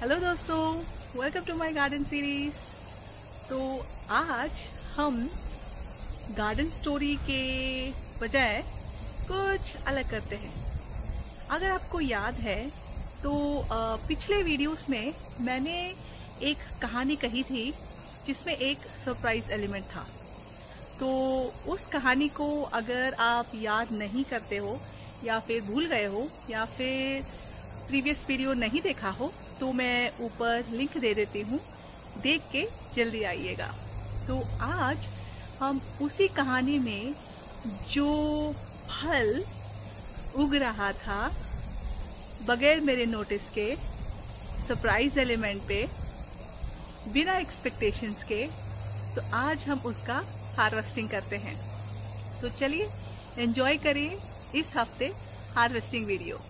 Hello दोस्तों, welcome to my garden series. तो आज हम गार्डन स्टोरी के बजाय कुछ अलग करते हैं। अगर आपको याद है तो पिछले वीडियोस में मैंने एक कहानी कही थी जिसमें एक सरप्राइज एलिमेंट था। तो उस कहानी को अगर आप याद नहीं करते हो या फिर भूल गए हो या फिर प्रीवियस वीडियो नहीं देखा हो तो मैं ऊपर लिंक दे देती हूँ, देख के जल्दी आइएगा। तो आज हम उसी कहानी में जो फल उग रहा था बगैर मेरे नोटिस के, सरप्राइज एलिमेंट पे, बिना एक्सपेक्टेशंस के, तो आज हम उसका हार्वेस्टिंग करते हैं। तो चलिए एंजॉय करिए इस हफ्ते हार्वेस्टिंग वीडियो।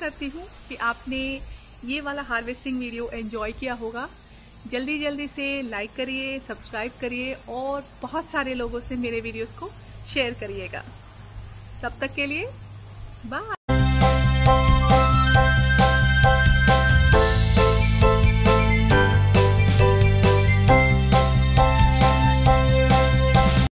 करती हूँ कि आपने ये वाला हार्वेस्टिंग वीडियो एंजॉय किया होगा। जल्दी जल्दी से लाइक करिए, सब्सक्राइब करिए और बहुत सारे लोगों से मेरे वीडियोस को शेयर करिएगा। तब तक के लिए बाय।